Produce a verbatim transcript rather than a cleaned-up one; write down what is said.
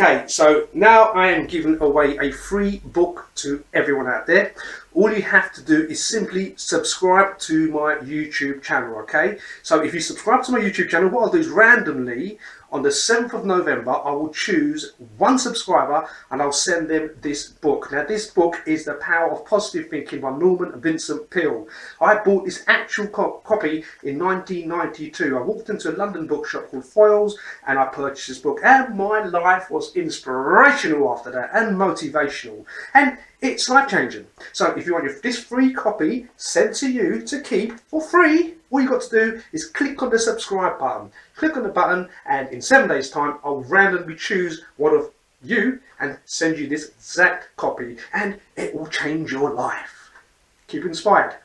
Okay, so now I am giving away a free book to everyone out there. All you have to do is simply subscribe to my YouTube channel, okay? So if you subscribe to my YouTube channel, what I'll do is randomly, on the seventh of November, I will choose one subscriber and I'll send them this book. Now, this book is The Power of Positive Thinking by Norman Vincent Peale. I bought this actual co copy in nineteen ninety-two. I walked into a London bookshop called Foils and I purchased this book. And my life was inspirational after that, and motivational. And it's life-changing. So if you want your, this free copy sent to you to keep for free, all you've got to do is click on the subscribe button. Click on the button, and in seven days' time, I'll randomly choose one of you and send you this exact copy, and it will change your life. Keep inspired.